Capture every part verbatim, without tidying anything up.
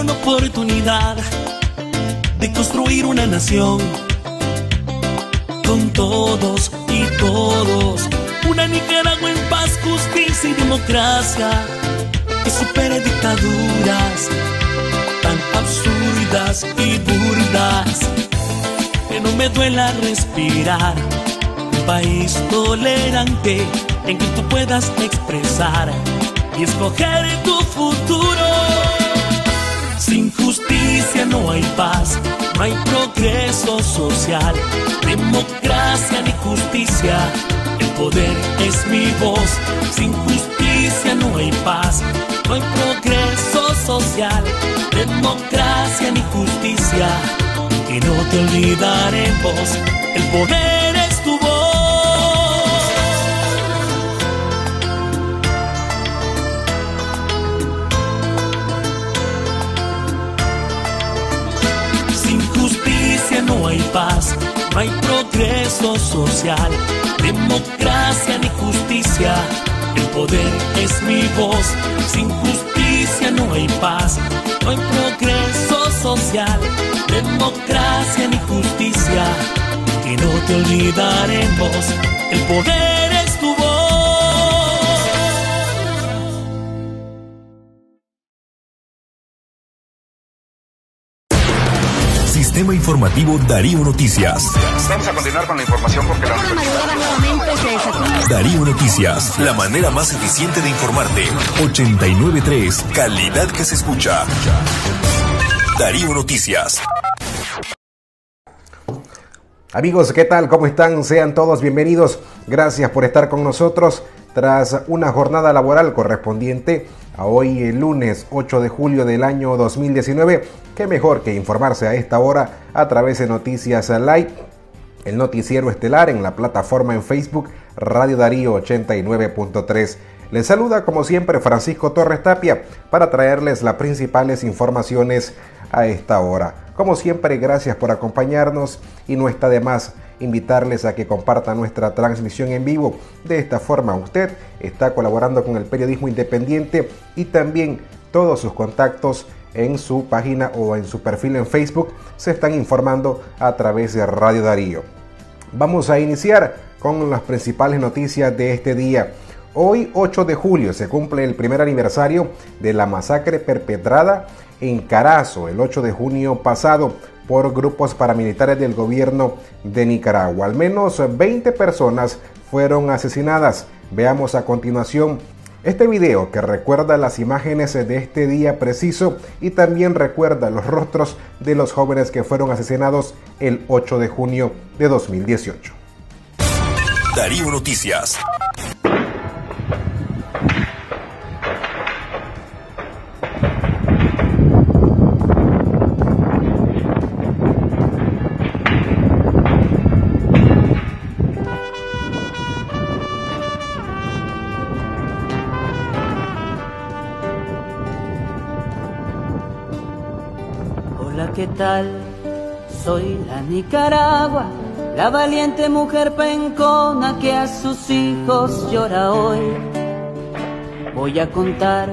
tuvieron oportunidad de construir una nación con todos y todos. Una Nicaragua en paz, justicia y democracia que supere dictaduras tan absurdas y burdas. Que no me duela respirar. Un país tolerante en que tú puedas expresar y escoger tu futuro. Sin justicia no hay paz, no hay progreso social, democracia ni justicia, el poder es mi voz. Sin justicia no hay paz, no hay progreso social, democracia ni justicia, y no te olvidaremos, el poder es tu voz. No hay paz, no hay progreso social, democracia ni justicia, el poder es mi voz. Sin justicia no hay paz, no hay progreso social, democracia ni justicia, y no te olvidaremos, el poder es tu voz. Sistema informativo Darío Noticias. Vamos a continuar con la información porque la noticia. Darío Noticias, la manera más eficiente de informarte. ochenta y nueve punto tres, calidad que se escucha. Darío Noticias. Amigos, ¿qué tal? ¿Cómo están? Sean todos bienvenidos. Gracias por estar con nosotros tras una jornada laboral correspondiente a hoy, el lunes ocho de julio del año dos mil diecinueve. Qué mejor que informarse a esta hora a través de Noticias Live, el noticiero estelar en la plataforma en Facebook Radio Darío ochenta y nueve punto tres. Les saluda como siempre Francisco Torres Tapia para traerles las principales informaciones a esta hora. Como siempre, gracias por acompañarnos y no está de más invitarles a que compartan nuestra transmisión en vivo. De esta forma usted está colaborando con el periodismo independiente y también todos sus contactos en su página o en su perfil en Facebook se están informando a través de Radio Darío. Vamos a iniciar con las principales noticias de este día. Hoy, ocho de julio, se cumple el primer aniversario de la masacre perpetrada en Carazo el ocho de junio pasado por grupos paramilitares del gobierno de Nicaragua. Al menos veinte personas fueron asesinadas. Veamos a continuación este video que recuerda las imágenes de este día preciso y también recuerda los rostros de los jóvenes que fueron asesinados el ocho de junio de dos mil dieciocho. Darío Noticias. ¿Qué tal? Soy la Nicaragua, la valiente mujer pencona que a sus hijos llora hoy. Voy a contar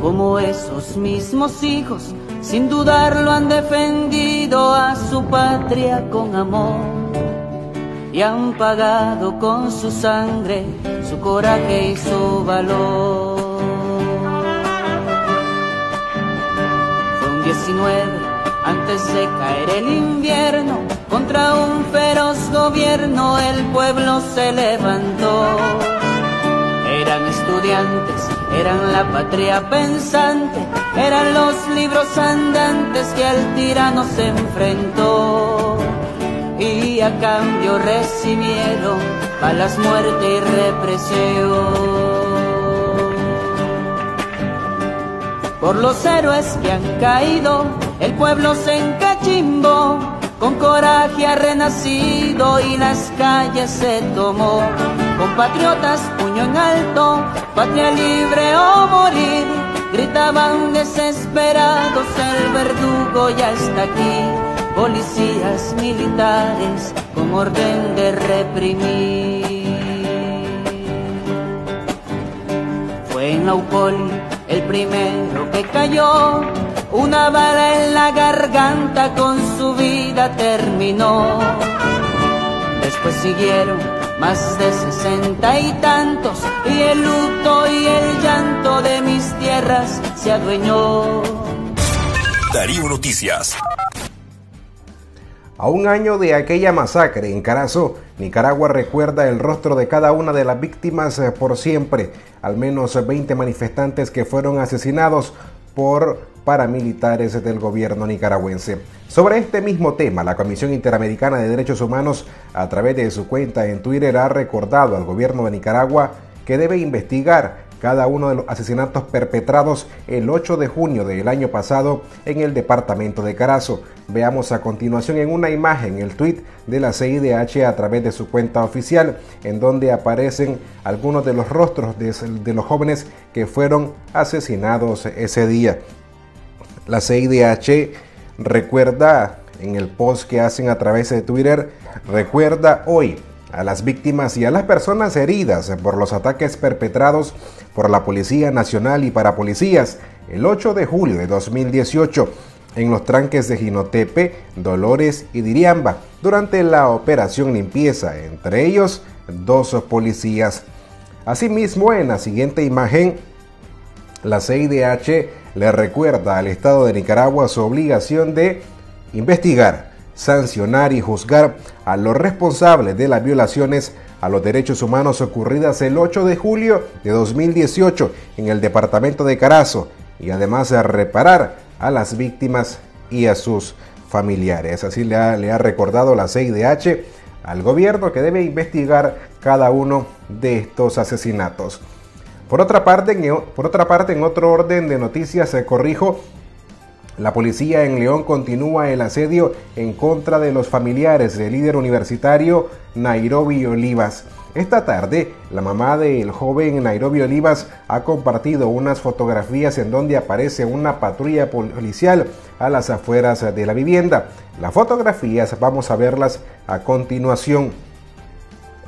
cómo esos mismos hijos, sin dudarlo, han defendido a su patria con amor y han pagado con su sangre, su coraje y su valor. Fue un diecinueve antes de caer el invierno, contra un feroz gobierno el pueblo se levantó. Eran estudiantes, eran la patria pensante, eran los libros andantes que al tirano se enfrentó. Y a cambio recibieron balas, muerte y represión. Por los héroes que han caído, el pueblo se encachimbó, con coraje ha renacido y las calles se tomó. Compatriotas, puño en alto, patria libre o morir, gritaban desesperados, el verdugo ya está aquí. Policías militares con orden de reprimir. Fue en Naucoli el primero que cayó, una bala en la garganta, con su vida terminó. Después siguieron más de sesenta y tantos, y el luto y el llanto de mis tierras se adueñó. Darío Noticias. A un año de aquella masacre en Carazo, Nicaragua recuerda el rostro de cada una de las víctimas por siempre. Al menos veinte manifestantes que fueron asesinados por paramilitares del gobierno nicaragüense. Sobre este mismo tema, la Comisión Interamericana de Derechos Humanos, a través de su cuenta en Twitter, ha recordado al gobierno de Nicaragua que debe investigar cada uno de los asesinatos perpetrados el ocho de junio del año pasado en el departamento de Carazo. Veamos a continuación en una imagen el tuit de la C I D H a través de su cuenta oficial, en donde aparecen algunos de los rostros de, de los jóvenes que fueron asesinados ese día. La C I D H recuerda en el post que hacen a través de Twitter, recuerda hoy a las víctimas y a las personas heridas por los ataques perpetrados por la Policía Nacional y Parapolicías el ocho de julio de dos mil dieciocho en los tranques de Jinotepe, Dolores y Diriamba durante la Operación Limpieza, entre ellos dos policías. Asimismo, en la siguiente imagen, la C I D H le recuerda al Estado de Nicaragua su obligación de investigar, sancionar y juzgar a los responsables de las violaciones a los derechos humanos ocurridas el ocho de julio de dos mil dieciocho en el departamento de Carazo, y además a reparar a las víctimas y a sus familiares. Así le ha, le ha recordado la C I D H al gobierno que debe investigar cada uno de estos asesinatos. Por otra parte, en, por otra parte, en otro orden de noticias, se corrijo, la policía en León continúa el asedio en contra de los familiares del líder universitario Nairoby Olivas. Esta tarde, la mamá del joven Nairoby Olivas ha compartido unas fotografías en donde aparece una patrulla policial a las afueras de la vivienda. Las fotografías vamos a verlas a continuación.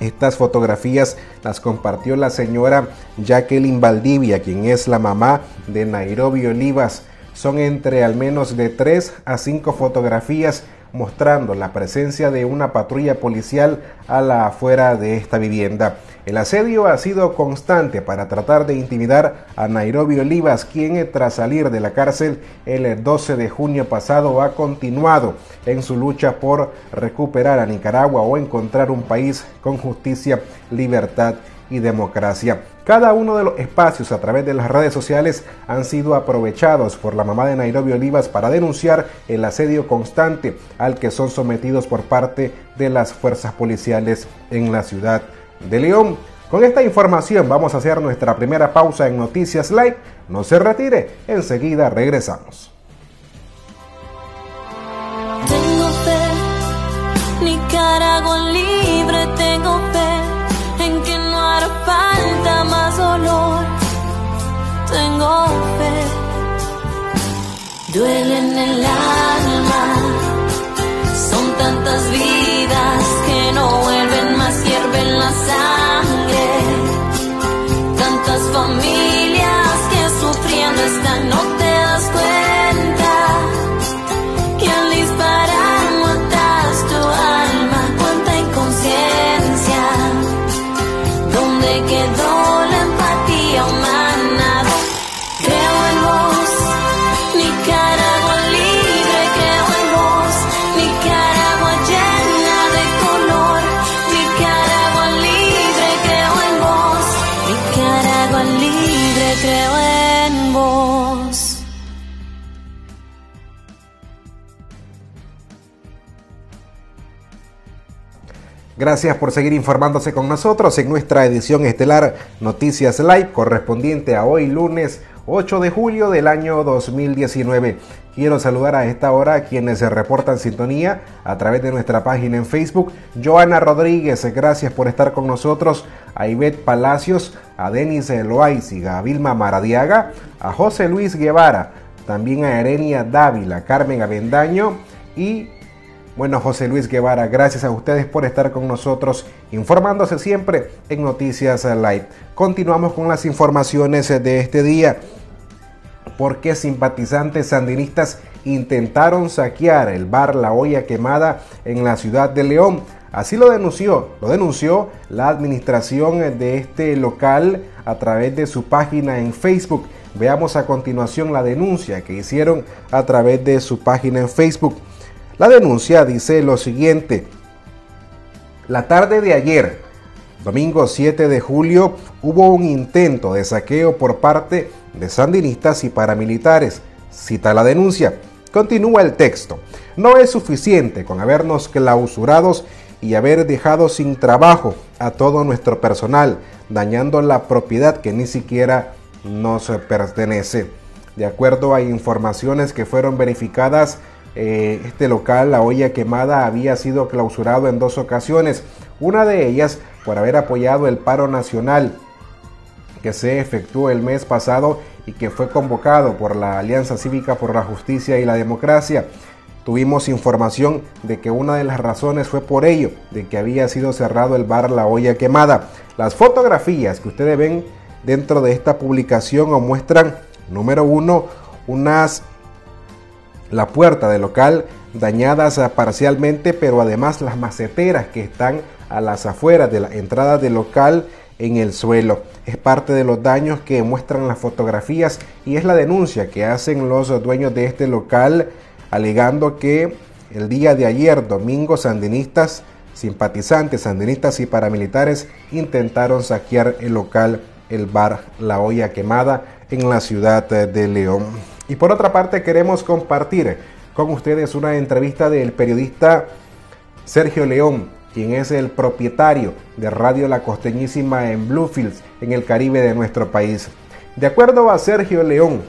Estas fotografías las compartió la señora Jacqueline Valdivia, quien es la mamá de Nairoby Olivas. Son entre al menos de tres a cinco fotografías mostrando la presencia de una patrulla policial a la afuera de esta vivienda. El asedio ha sido constante para tratar de intimidar a Nairoby Olivas, quien tras salir de la cárcel el doce de junio pasado ha continuado en su lucha por recuperar a Nicaragua o encontrar un país con justicia, libertad y democracia. Cada uno de los espacios a través de las redes sociales han sido aprovechados por la mamá de Nairoby Olivas para denunciar el asedio constante al que son sometidos por parte de las fuerzas policiales en la ciudad de León. Con esta información vamos a hacer nuestra primera pausa en Noticias Live. No se retire, enseguida regresamos. Tengo fe, Nicaragua libre, tengo fe en que no hará falta más dolor. Tengo fe, duele en el alma, son tantas vidas que no vuelven más, hierve en la sangre, tantas familias que sufriendo están, no te das cuenta que al disparar matas tu alma, cuánta inconsciencia, ¿dónde quedó la empatía humana? Creo en vos, Nicaragua libre, creo en vos, Nicaragua llena de color, Nicaragua libre, creo en vos, Nicaragua libre, creo en vos. Gracias por seguir informándose con nosotros en nuestra edición estelar Noticias Live, correspondiente a hoy lunes ocho de julio del año dos mil diecinueve. Quiero saludar a esta hora a quienes se reportan sintonía a través de nuestra página en Facebook. Joana Rodríguez, gracias por estar con nosotros. A Ivette Palacios, a Denis Eloá, a Vilma Maradiaga, a José Luis Guevara, también a Erenia Dávila, Carmen Avendaño y... Bueno, José Luis Guevara, gracias a ustedes por estar con nosotros, informándose siempre en Noticias Live. Continuamos con las informaciones de este día. porque simpatizantes sandinistas intentaron saquear el bar La Olla Quemada en la ciudad de León. Así lo denunció, lo denunció la administración de este local a través de su página en Facebook. Veamos a continuación la denuncia que hicieron a través de su página en Facebook. La denuncia dice lo siguiente: la tarde de ayer, domingo siete de julio, hubo un intento de saqueo por parte de sandinistas y paramilitares. Cita la denuncia. Continúa el texto. No es suficiente con habernos clausurados y haber dejado sin trabajo a todo nuestro personal, dañando la propiedad que ni siquiera nos pertenece. De acuerdo a informaciones que fueron verificadas, eh, este local, La Olla Quemada, había sido clausurado en dos ocasiones. Una de ellas por haber apoyado el paro nacional que se efectuó el mes pasado y que fue convocado por la Alianza Cívica por la Justicia y la Democracia. Tuvimos información de que una de las razones fue por ello, de que había sido cerrado el bar La Olla Quemada. Las fotografías que ustedes ven dentro de esta publicación o muestran, número uno, unas, la puerta del local dañadas parcialmente, pero además las maceteras que están a las afueras de la entrada del local en el suelo. Es parte de los daños que muestran las fotografías y es la denuncia que hacen los dueños de este local, alegando que el día de ayer, domingo, sandinistas, simpatizantes, sandinistas y paramilitares intentaron saquear el local, el bar La Olla Quemada en la ciudad de León. Y por otra parte, queremos compartir con ustedes una entrevista del periodista Sergio León, quien es el propietario de Radio La Costeñísima en Bluefields, en el Caribe de nuestro país. De acuerdo a Sergio León,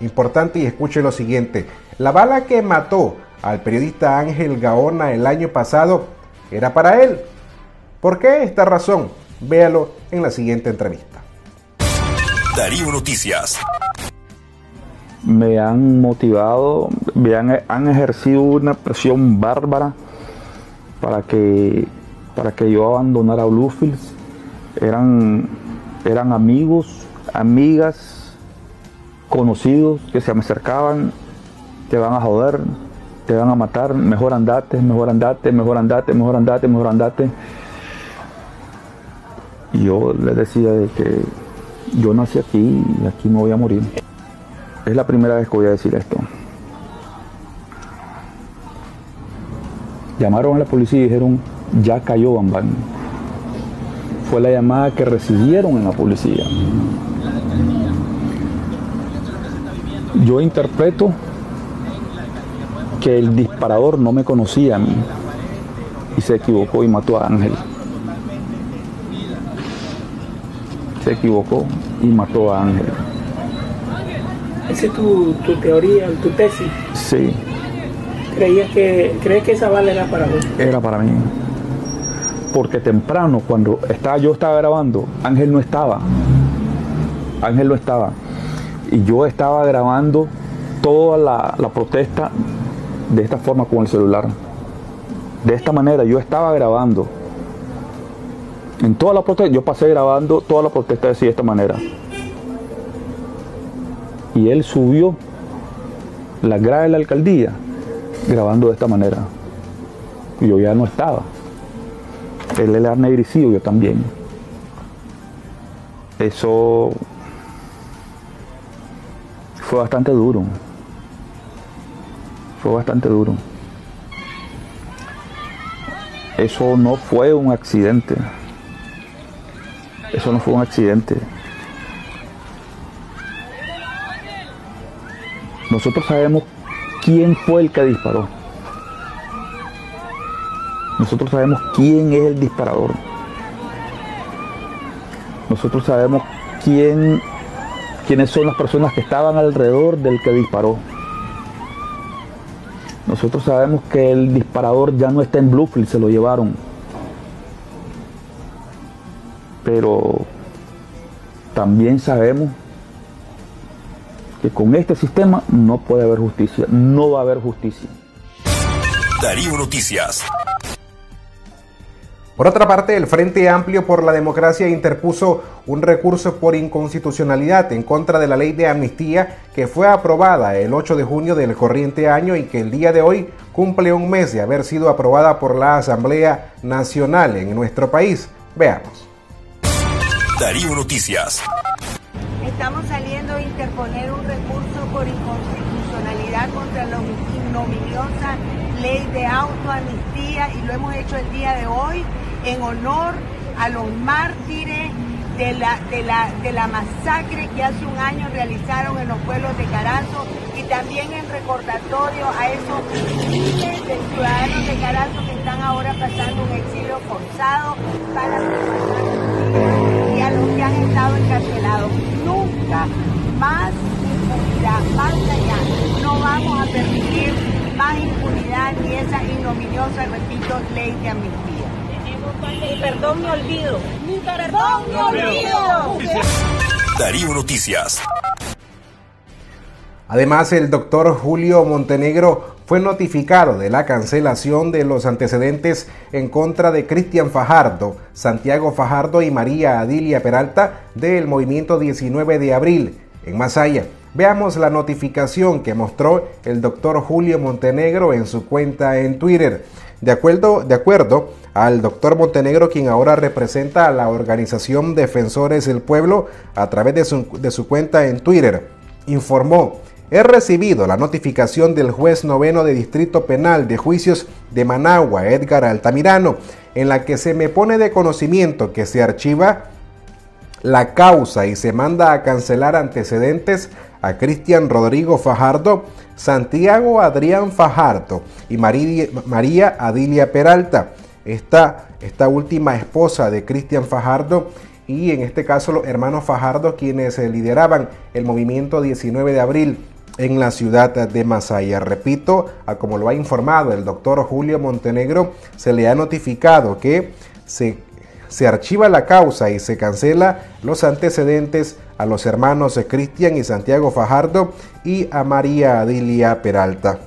importante y escuche lo siguiente: la bala que mató al periodista Ángel Gaona el año pasado era para él. ¿Por qué esta razón? Véalo en la siguiente entrevista. Darío Noticias. Me han motivado, me han, han ejercido una presión bárbara para que, para que yo abandonara Bluefields. Eran, eran amigos, amigas, conocidos que se me acercaban. Te van a joder, te van a matar, mejor andate, mejor andate, mejor andate, mejor andate, mejor andate. Y yo les decía de que yo nací aquí y aquí me voy a morir. Es la primera vez que voy a decir esto. Llamaron a la policía y dijeron, ya cayó Bambán. Fue la llamada que recibieron en la policía. Yo interpreto que el disparador no me conocía a mí y se equivocó y mató a Ángel. Se equivocó y mató a Ángel. ¿Esa es tu, tu teoría, tu tesis? Sí. ¿Creías que, ¿Crees que esa bala era para vos? Era para mí. Porque temprano, cuando estaba, yo estaba grabando, Ángel no estaba. Ángel no estaba. Y yo estaba grabando toda la, la protesta de esta forma con el celular. De esta manera yo estaba grabando. En toda la protesta, yo pasé grabando toda la protesta así, de esta manera. Y él subió la grada de la alcaldía grabando de esta manera. Yo ya no estaba. Él era negrecido, yo también. Eso fue bastante duro. Fue bastante duro. Eso no fue un accidente. Eso no fue un accidente. Nosotros sabemos quién fue el que disparó. Nosotros sabemos quién es el disparador. Nosotros sabemos quién, quiénes son las personas que estaban alrededor del que disparó. Nosotros sabemos que el disparador ya no está en Bluefield, se lo llevaron. Pero también sabemos que con este sistema no puede haber justicia, no va a haber justicia. Darío Noticias. Por otra parte, el Frente Amplio por la Democracia interpuso un recurso por inconstitucionalidad en contra de la ley de amnistía que fue aprobada el ocho de junio del corriente año y que el día de hoy cumple un mes de haber sido aprobada por la Asamblea Nacional en nuestro país. Veamos. Darío Noticias. Estamos saliendo a interponer un recurso por inconstitucionalidad contra la ignominiosa ley de autoamnistía, y lo hemos hecho el día de hoy en honor a los mártires de la, de la, de la masacre que hace un año realizaron en los pueblos de Carazo, y también en recordatorio a esos miles de ciudadanos de Carazo que están ahora pasando un exilio forzado para y a los que han estado encarcelados. Nunca más impunidad, más allá, no vamos a permitir más impunidad ni esa ignominiosa, repito, ley de amnistía. Y perdón me olvido. Ni perdón me olvido. Darío Noticias. Además, el doctor Julio Montenegro fue notificado de la cancelación de los antecedentes en contra de Cristian Fajardo, Santiago Fajardo y María Adilia Peralta del movimiento diecinueve de abril en Masaya. Veamos la notificación que mostró el doctor Julio Montenegro en su cuenta en Twitter. De acuerdo, de acuerdo al doctor Montenegro, quien ahora representa a la organización Defensores del Pueblo, a través de su, de su cuenta en Twitter, informó: he recibido la notificación del juez noveno de Distrito Penal de Juicios de Managua, Edgar Altamirano, en la que se me pone de conocimiento que se archiva la causa y se manda a cancelar antecedentes a Cristian Rodrigo Fajardo, Santiago Adrián Fajardo y María Adilia Peralta, esta, esta última esposa de Cristian Fajardo, y en este caso los hermanos Fajardo, quienes lideraban el movimiento diecinueve de abril en la ciudad de Masaya. Repito, a como lo ha informado el doctor Julio Montenegro, se le ha notificado que se, se archiva la causa y se cancela los antecedentes a los hermanos Cristian y Santiago Fajardo y a María Adilia Peralta.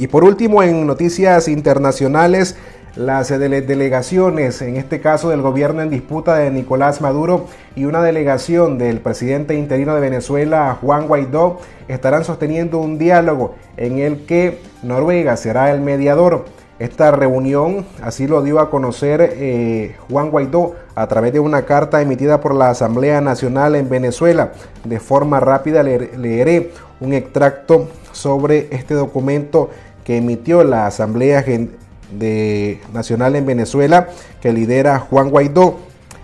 Y por último, en noticias internacionales, las dele- delegaciones, en este caso del gobierno en disputa de Nicolás Maduro y una delegación del presidente interino de Venezuela, Juan Guaidó, estarán sosteniendo un diálogo en el que Noruega será el mediador. Esta reunión así lo dio a conocer eh, Juan Guaidó a través de una carta emitida por la Asamblea Nacional en Venezuela. De forma rápida le- leeré un extracto sobre este documento que emitió la Asamblea Gen- de Nacional en Venezuela, que lidera Juan Guaidó.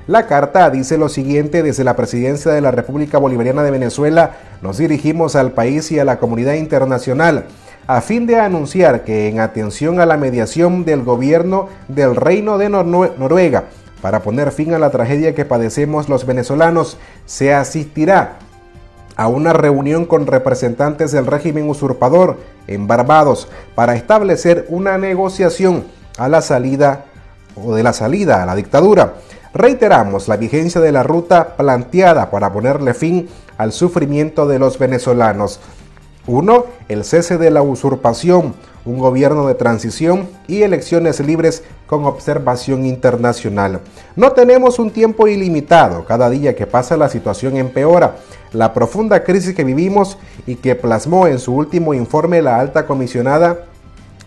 La carta dice lo siguiente: desde la presidencia de la República Bolivariana de Venezuela nos dirigimos al país y a la comunidad internacional a fin de anunciar que, en atención a la mediación del gobierno del Reino de Nor- Noruega para poner fin a la tragedia que padecemos los venezolanos, se asistirá a una reunión con representantes del régimen usurpador en Barbados para establecer una negociación a la salida o de la salida a la dictadura. Reiteramos la vigencia de la ruta planteada para ponerle fin al sufrimiento de los venezolanos. uno. El cese de la usurpación, un gobierno de transición y elecciones libres con observación internacional. No tenemos un tiempo ilimitado. Cada día que pasa la situación empeora. La profunda crisis que vivimos y que plasmó en su último informe la Alta Comisionada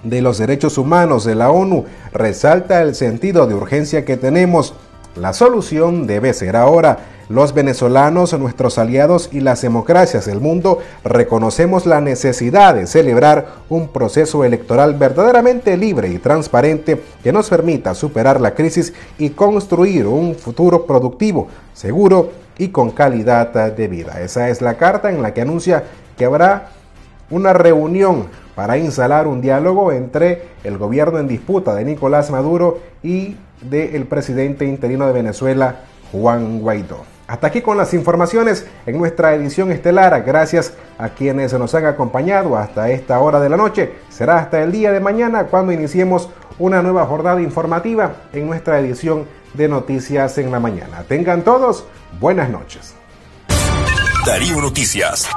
de los Derechos Humanos de la ONU resalta el sentido de urgencia que tenemos. La solución debe ser ahora. Los venezolanos, nuestros aliados y las democracias del mundo reconocemos la necesidad de celebrar un proceso electoral verdaderamente libre y transparente que nos permita superar la crisis y construir un futuro productivo, seguro y con calidad de vida. Esa es la carta en la que anuncia que habrá una reunión para instalar un diálogo entre el gobierno en disputa de Nicolás Maduro y del presidente interino de Venezuela, Juan Guaidó. Hasta aquí con las informaciones en nuestra edición estelar. Gracias a quienes nos han acompañado hasta esta hora de la noche. Será hasta el día de mañana cuando iniciemos una nueva jornada informativa en nuestra edición de Noticias en la Mañana. Tengan todos buenas noches. Darío Noticias.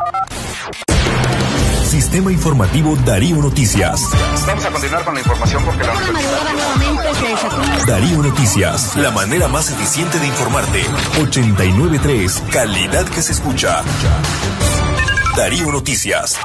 Sistema informativo Darío Noticias. Vamos a continuar con la información porque la universidad... Darío Noticias, la manera más eficiente de informarte. ochenta y nueve punto tres, calidad que se escucha. Darío Noticias.